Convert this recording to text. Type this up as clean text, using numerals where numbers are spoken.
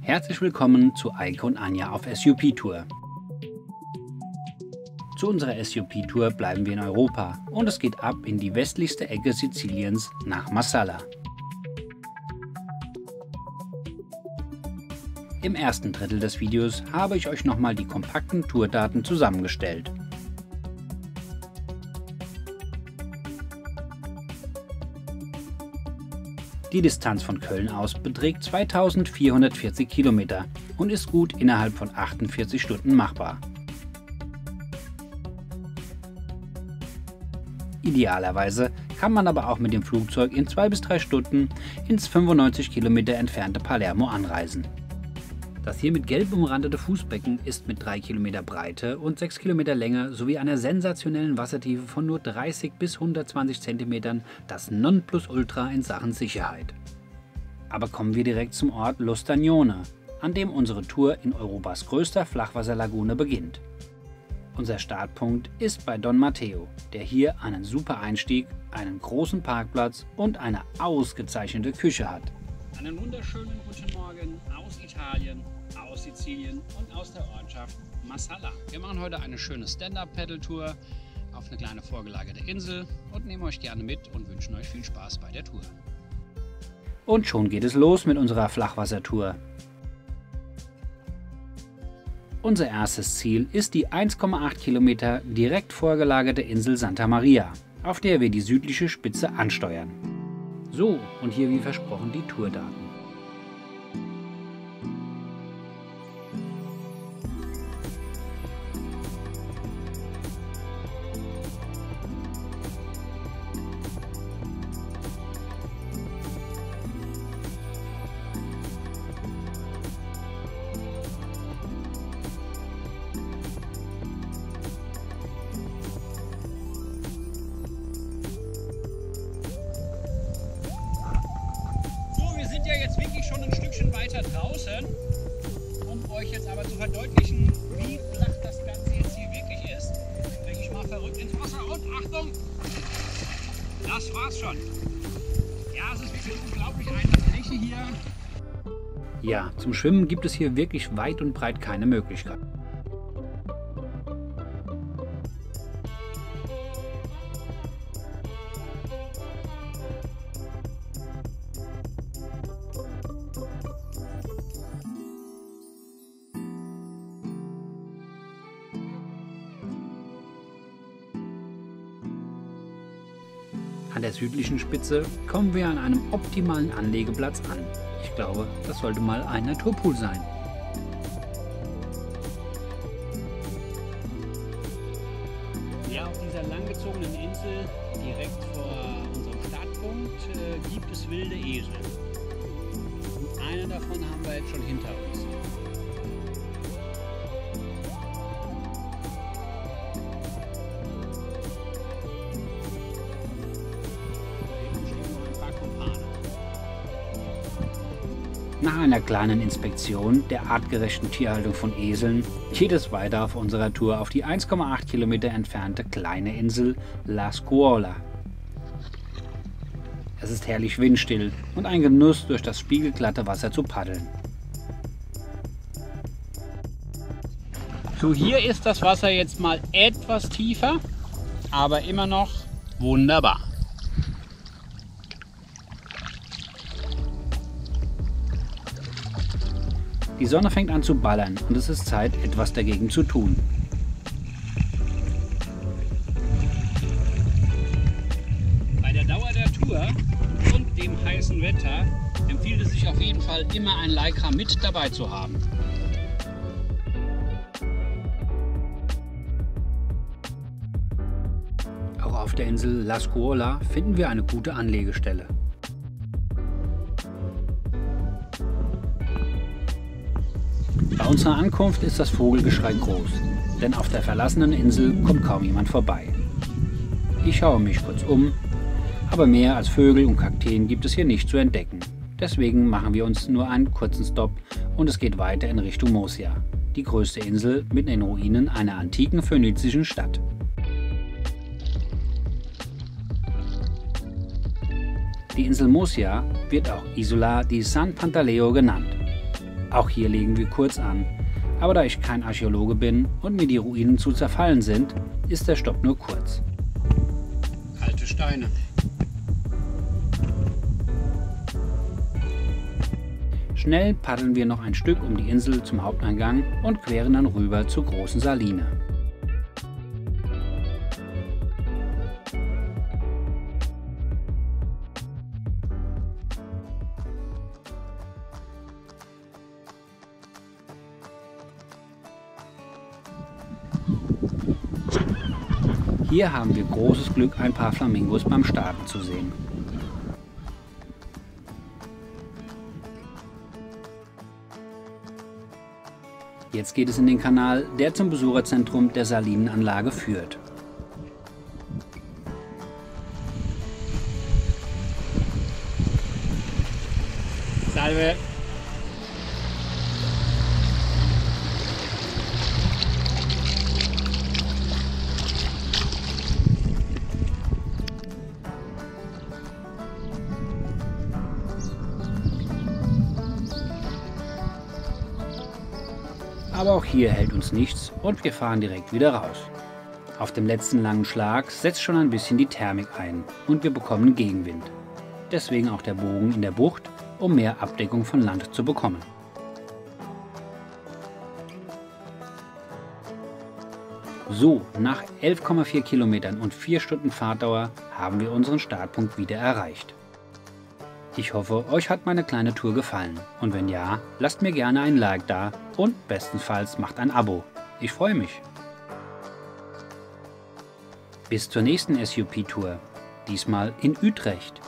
Herzlich willkommen zu Eike und Anja auf SUP-Tour. Zu unserer SUP-Tour bleiben wir in Europa und es geht ab in die westlichste Ecke Siziliens nach Marsala. Im ersten Drittel des Videos habe ich euch nochmal die kompakten Tourdaten zusammengestellt. Die Distanz von Köln aus beträgt 2440 Kilometer und ist gut innerhalb von 48 Stunden machbar. Idealerweise kann man aber auch mit dem Flugzeug in 2 bis 3 Stunden ins 95 Kilometer entfernte Palermo anreisen. Das hier mit gelb umrandete Fußbecken ist mit 3 Kilometer Breite und 6 Kilometer Länge sowie einer sensationellen Wassertiefe von nur 30 bis 120 cm das Nonplusultra in Sachen Sicherheit. Aber kommen wir direkt zum Ort Lo Stagnone, an dem unsere Tour in Europas größter Flachwasserlagune beginnt. Unser Startpunkt ist bei Don Matteo, der hier einen super Einstieg, einen großen Parkplatz und eine ausgezeichnete Küche hat. Einen wunderschönen guten Morgen aus Italien, aus Sizilien und aus der Ortschaft Marsala. Wir machen heute eine schöne Stand-Up-Paddle-Tour auf eine kleine vorgelagerte Insel und nehmen euch gerne mit und wünschen euch viel Spaß bei der Tour. Und schon geht es los mit unserer Flachwassertour. Unser erstes Ziel ist die 1,8 Kilometer direkt vorgelagerte Insel Santa Maria, auf der wir die südliche Spitze ansteuern. So, und hier wie versprochen die Tourdaten. Jetzt wirklich schon ein Stückchen weiter draußen, um euch jetzt aber zu verdeutlichen, wie flach das Ganze jetzt hier wirklich ist. Springe ich mal verrückt ins Wasser und Achtung, das war's schon. Ja, es ist wirklich unglaublich eine Fläche hier. Ja, zum Schwimmen gibt es hier wirklich weit und breit keine Möglichkeit. An der südlichen Spitze kommen wir an einem optimalen Anlegeplatz an. Ich glaube, das sollte mal ein Naturpool sein. Ja, auf dieser langgezogenen Insel, direkt vor unserem Startpunkt, gibt es wilde Esel. Und einen davon haben wir jetzt schon hinter uns. Nach einer kleinen Inspektion der artgerechten Tierhaltung von Eseln geht es weiter auf unserer Tour auf die 1,8 Kilometer entfernte kleine Insel La Scuola. Es ist herrlich windstill und ein Genuss, durch das spiegelglatte Wasser zu paddeln. So, hier ist das Wasser jetzt mal etwas tiefer, aber immer noch wunderbar. Die Sonne fängt an zu ballern und es ist Zeit, etwas dagegen zu tun. Bei der Dauer der Tour und dem heißen Wetter empfiehlt es sich auf jeden Fall, immer ein Lycra mit dabei zu haben. Auch auf der Insel La Scuola finden wir eine gute Anlegestelle. Bei unserer Ankunft ist das Vogelgeschrei groß, denn auf der verlassenen Insel kommt kaum jemand vorbei. Ich schaue mich kurz um, aber mehr als Vögel und Kakteen gibt es hier nicht zu entdecken. Deswegen machen wir uns nur einen kurzen Stopp und es geht weiter in Richtung Mozia, die größte Insel mitten in Ruinen einer antiken phönizischen Stadt. Die Insel Mozia wird auch Isola di San Pantaleo genannt. Auch hier legen wir kurz an, aber da ich kein Archäologe bin und mir die Ruinen zu zerfallen sind, ist der Stopp nur kurz. Alte Steine. Schnell paddeln wir noch ein Stück um die Insel zum Haupteingang und queren dann rüber zur großen Saline. Hier haben wir großes Glück, ein paar Flamingos beim Starten zu sehen. Jetzt geht es in den Kanal, der zum Besucherzentrum der Salinenanlage führt. Salve! Aber auch hier hält uns nichts und wir fahren direkt wieder raus. Auf dem letzten langen Schlag setzt schon ein bisschen die Thermik ein und wir bekommen Gegenwind. Deswegen auch der Bogen in der Bucht, um mehr Abdeckung von Land zu bekommen. So, nach 11,4 Kilometern und 4 Stunden Fahrtdauer haben wir unseren Startpunkt wieder erreicht. Ich hoffe, euch hat meine kleine Tour gefallen und wenn ja, lasst mir gerne ein Like da und bestenfalls macht ein Abo. Ich freue mich. Bis zur nächsten SUP-Tour, diesmal in Utrecht.